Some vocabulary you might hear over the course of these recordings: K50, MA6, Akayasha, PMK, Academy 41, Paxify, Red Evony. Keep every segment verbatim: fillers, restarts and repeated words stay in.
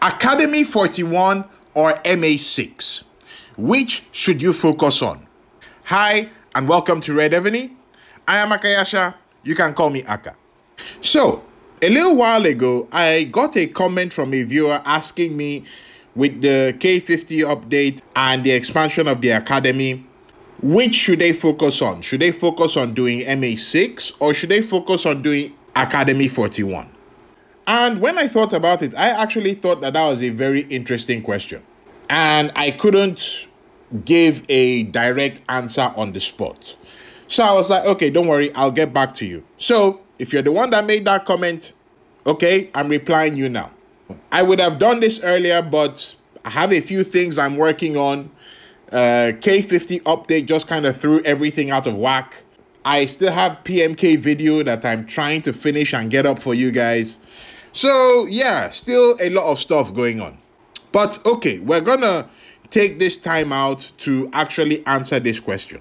Academy forty-one or M A six? Which should you focus on? Hi, and welcome to Red Evony. I am Akayasha. You can call me Aka. So, a little while ago, I got a comment from a viewer asking me, with the K fifty update and the expansion of the Academy, which should they focus on? Should they focus on doing M A six or should they focus on doing Academy forty-one? And when I thought about it, I actually thought that that was a very interesting question. And I couldn't give a direct answer on the spot. So I was like, okay, don't worry, I'll get back to you. So if you're the one that made that comment, okay, I'm replying you now. I would have done this earlier, but I have a few things I'm working on. Uh, K fifty update just kind of threw everything out of whack. I still have P M K video that I'm trying to finish and get up for you guys. So yeah, still a lot of stuff going on. But okay, we're gonna take this time out to actually answer this question.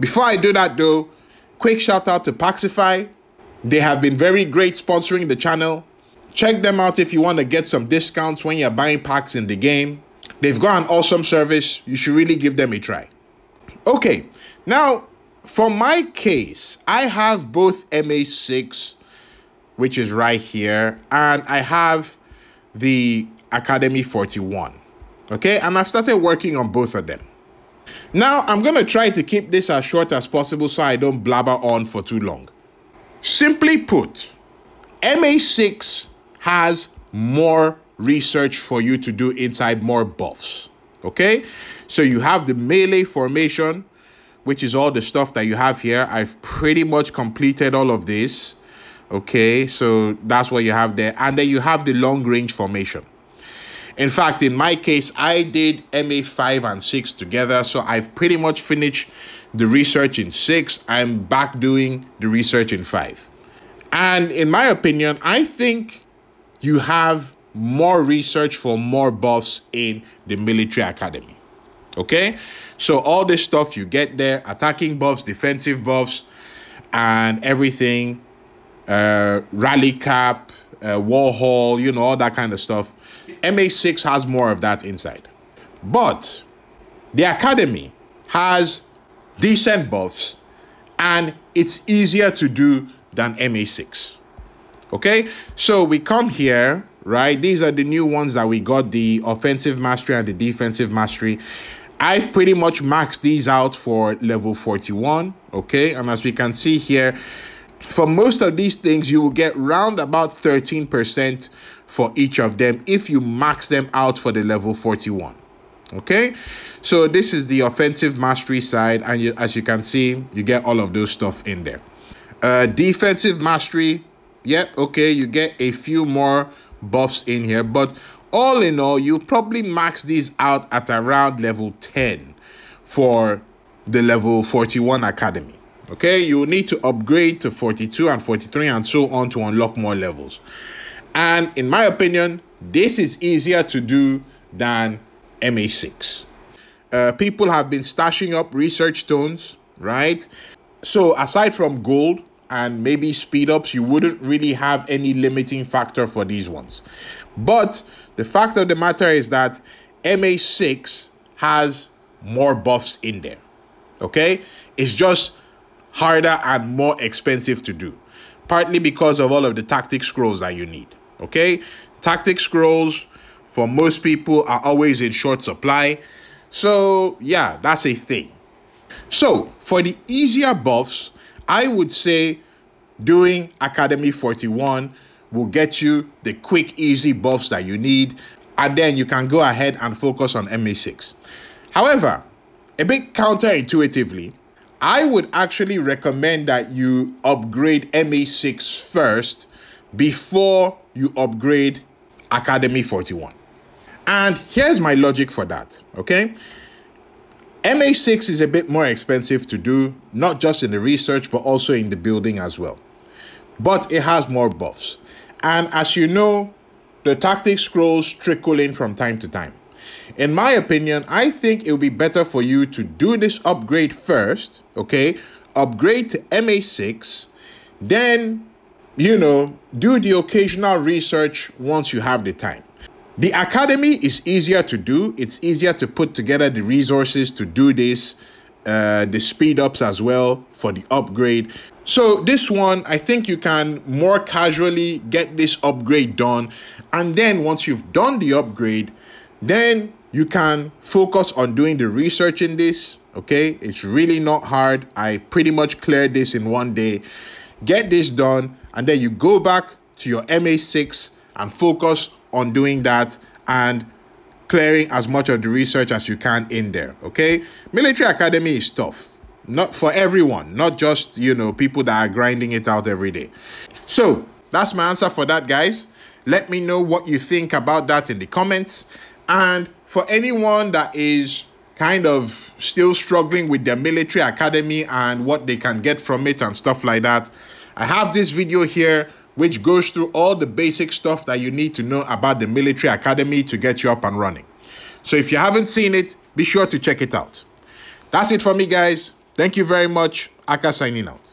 Before I do that though, quick shout out to Paxify. They have been very great sponsoring the channel. Check them out if you want to get some discounts when you're buying packs in the game. They've got an awesome service. You should really give them a try. Okay, now for my case, I have both M A six, which is right here, and I have the Academy forty-one. Okay, and I've started working on both of them. Now, I'm going to try to keep this as short as possible so I don't blabber on for too long. Simply put, M A six has more research for you to do inside, more buffs, okay? So you have the melee formation, which is all the stuff that you have here. I've pretty much completed all of this, okay? So that's what you have there. And then you have the long range formation. In fact, in my case, I did M A five and six together, so I've pretty much finished the research in six. I'm back doing the research in five. And in my opinion, I think you have more research for more buffs in the military academy. Okay? So all this stuff you get there, attacking buffs, defensive buffs, and everything, uh, rally cap, uh, war hall, you know, all that kind of stuff. M A six has more of that inside. But the academy has decent buffs, and it's easier to do than M A six. Okay, so we come here, right? These are the new ones that we got, the offensive mastery and the defensive mastery. I've pretty much maxed these out for level forty-one. Okay, and as we can see here, for most of these things, you will get round about thirteen percent for each of them if you max them out for the level forty-one. Okay, so this is the offensive mastery side, and you, as you can see, you get all of those stuff in there. Uh, defensive mastery, yep, okay, you get a few more buffs in here, but all in all, you probably max these out at around level ten for the level forty-one academy. Okay, you will need to upgrade to forty-two and forty-three and so on to unlock more levels. And in my opinion, this is easier to do than M A six. Uh, people have been stashing up research stones, right? So aside from gold and maybe speed ups, you wouldn't really have any limiting factor for these ones. But the fact of the matter is that M A six has more buffs in there, okay? It's just harder and more expensive to do, partly because of all of the tactic scrolls that you need, okay? Tactic scrolls for most people are always in short supply. So yeah, that's a thing. So for the easier buffs, I would say doing Academy forty-one will get you the quick, easy buffs that you need, and then you can go ahead and focus on M A six. However, a bit counterintuitively, I would actually recommend that you upgrade M A six first before you upgrade Academy forty-one. And here's my logic for that, okay? M A six is a bit more expensive to do, not just in the research, but also in the building as well. But it has more buffs. And as you know, the tactic scrolls trickle in from time to time. In my opinion, I think it would be better for you to do this upgrade first, okay? Upgrade to M A six, then, you know, do the occasional research once you have the time. The Academy is easier to do. It's easier to put together the resources to do this, uh, the speed ups as well for the upgrade. So this one, I think you can more casually get this upgrade done. And then once you've done the upgrade, then you can focus on doing the research in this. Okay, it's really not hard. I pretty much cleared this in one day. Get this done, and then you go back to your M A six and focus on doing that and clearing as much of the research as you can in there, okay? Military Academy is tough, not for everyone, not just, you know, people that are grinding it out every day. So that's my answer for that, guys. Let me know what you think about that in the comments. And for anyone that is kind of still struggling with their military academy and what they can get from it and stuff like that, I have this video here which goes through all the basic stuff that you need to know about the military academy to get you up and running. So if you haven't seen it, be sure to check it out. That's it for me, guys. Thank you very much. Aka signing out.